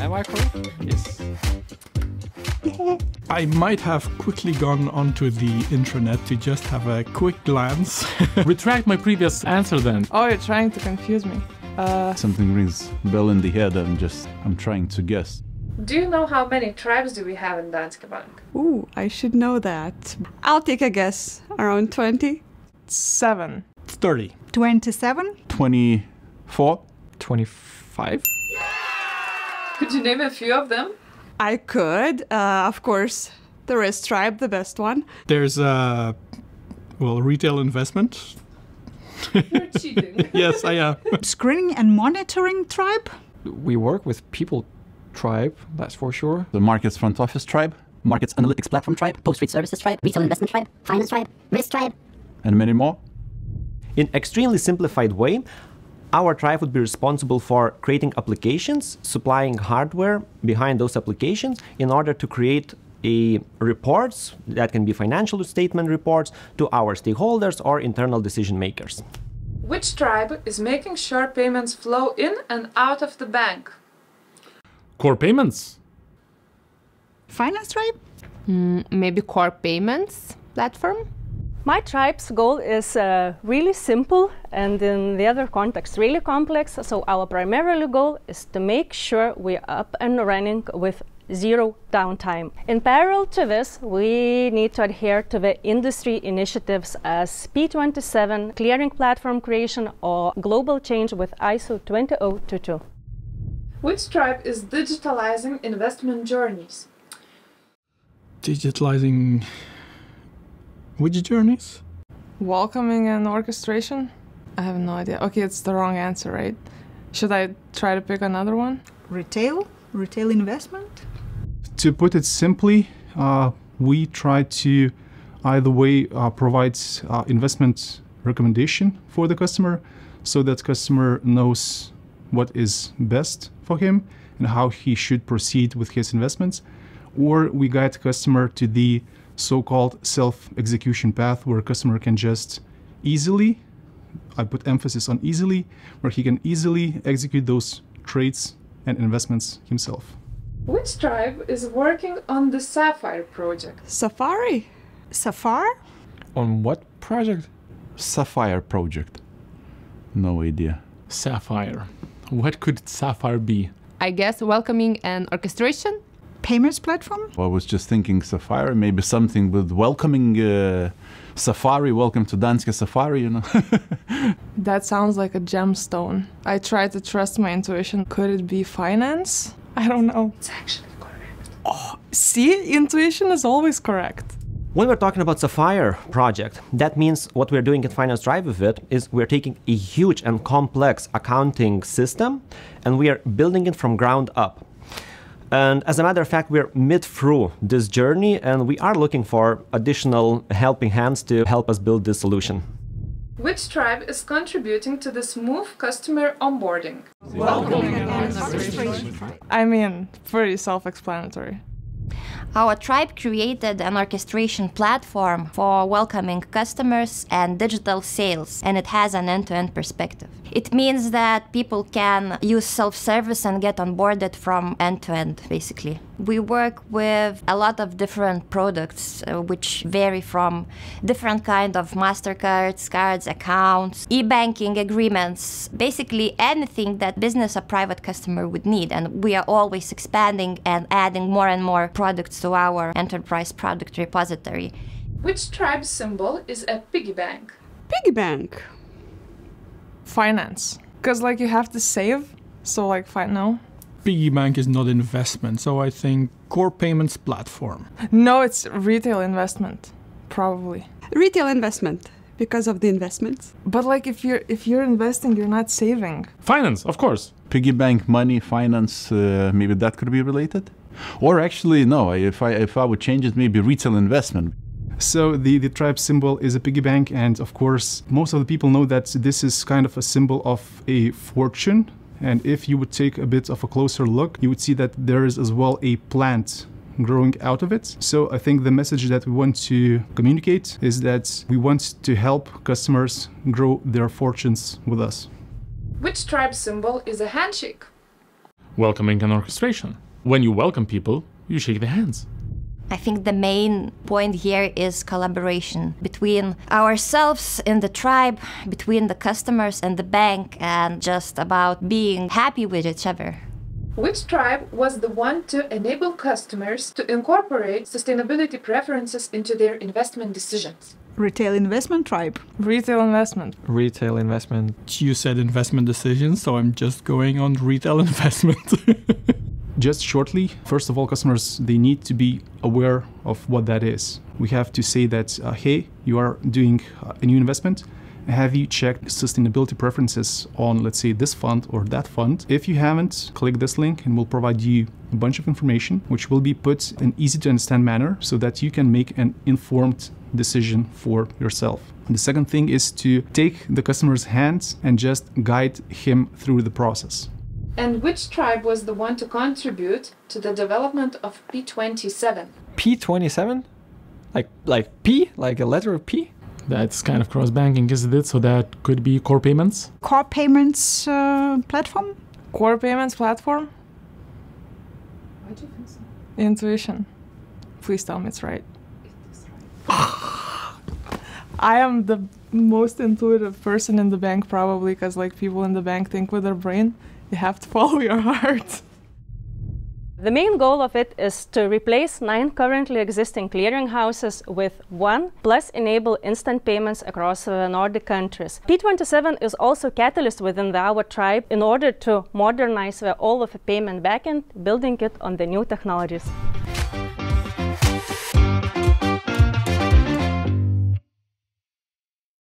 Am I correct? Yes. I might have quickly gone onto the intranet to just have a quick glance. Retract my previous answer then. Oh, you're trying to confuse me. Something rings bell in the head. I'm trying to guess. Do you know how many tribes do we have in Danske Bank? Ooh, I should know that. I'll take a guess. Around 20? 7. 30. 27? 24? 25? Yeah! Could you name a few of them? I could. Of course, the Rest Tribe, the best one. There's, well, Retail Investment. You're cheating. Yes, I am. Screening and Monitoring Tribe. We work with People Tribe, that's for sure. The Markets Front Office Tribe. Markets Analytics Platform Tribe. Post Trade Services Tribe. Retail Investment Tribe. Finance Tribe. Risk Tribe. And many more. In extremely simplified way, our tribe would be responsible for creating applications, supplying hardware behind those applications in order to create reports that can be financial statement reports to our stakeholders or internal decision makers. Which tribe is making sure payments flow in and out of the bank? Core Payments. Finance Tribe? Maybe Core Payments Platform? My tribe's goal is really simple, and in the other context really complex, so our primary goal is to make sure we're up and running with zero downtime. In parallel to this, we need to adhere to the industry initiatives as P27, clearing platform creation, or global change with ISO 20022. Which tribe is digitalizing investment journeys? Digitalizing... which journeys? Welcoming and Orchestration? I have no idea. Okay, it's the wrong answer, right? Should I try to pick another one? Retail? Retail Investment? To put it simply, we try to either way provide investment recommendation for the customer so that customer knows what is best for him and how he should proceed with his investments, or we guide customer to the so-called self-execution path where a customer can just easily, I put emphasis on easily, where he can easily execute those trades and investments himself. Which tribe is working on the Sapphire project? Safari? Sapphire? On what project? Sapphire project. No idea. Sapphire. What could Sapphire be? I guess Welcoming and Orchestration? Payments Platform? I was just thinking Sapphire, maybe something with Welcoming Safari, welcome to Danske Safari, you know. That sounds like a gemstone. I try to trust my intuition. Could it be finance? I don't know. It's actually correct. Oh, see, intuition is always correct. When we're talking about Sapphire project, that means what we're doing at Finance Drive with it is we're taking a huge and complex accounting system and we are building it from ground up. And as a matter of fact, we're mid-through this journey and we are looking for additional helping hands to help us build this solution. Which tribe is contributing to the smooth customer onboarding? Welcoming. I mean, pretty self-explanatory. Our tribe created an orchestration platform for welcoming customers and digital sales, and it has an end-to-end perspective. It means that people can use self-service and get onboarded from end-to-end, basically. We work with a lot of different products, which vary from different kind of MasterCards, cards, accounts, e-banking agreements, basically anything that business or private customer would need. And we are always expanding and adding more and more products to our enterprise product repository. Which tribe symbol is a piggy bank? Piggy bank. Finance. Because like you have to save, so like no. Piggy bank is not investment, so I think Core Payments Platform. No, it's Retail Investment, probably. Retail Investment, because of the investments. But like if you're investing, you're not saving. Finance, of course. Piggy bank, money, finance, maybe that could be related. Or actually, no, if I would change it, maybe Retail Investment. So the tribe symbol is a piggy bank, and of course, most of the people know that this is kind of a symbol of a fortune. And if you would take a bit of a closer look, you would see that there is as well a plant growing out of it. So I think the message that we want to communicate is that we want to help customers grow their fortunes with us. Which tribe symbol is a handshake? Welcoming and orchestration. When you welcome people, you shake their hands. I think the main point here is collaboration between ourselves in the tribe, between the customers and the bank, and just about being happy with each other. Which tribe was the one to enable customers to incorporate sustainability preferences into their investment decisions? Retail Investment tribe. Retail Investment. Retail Investment. You said investment decisions, so I'm just going on Retail Investment. Just shortly, first of all, customers, they need to be aware of what that is. We have to say that, hey, you are doing a new investment. Have you checked sustainability preferences on, let's say, this fund or that fund? If you haven't, click this link and we'll provide you a bunch of information, which will be put in an easy to understand manner so that you can make an informed decision for yourself. And the second thing is to take the customer's hands and just guide him through the process. And which tribe was the one to contribute to the development of P27? P27? Like P? Like a letter of P? That's kind of cross-banking, isn't it? So that could be Core Payments? Core Payments Platform? Core Payments Platform? Why do you think so? Intuition. Please tell me it's right. It's right. I am the most intuitive person in the bank, probably, because like people in the bank think with their brain. You have to follow your heart. The main goal of it is to replace 9 currently existing clearinghouses with 1, plus enable instant payments across the Nordic countries. P27 is also a catalyst within our tribe in order to modernize all of the payment backend, building it on the new technologies.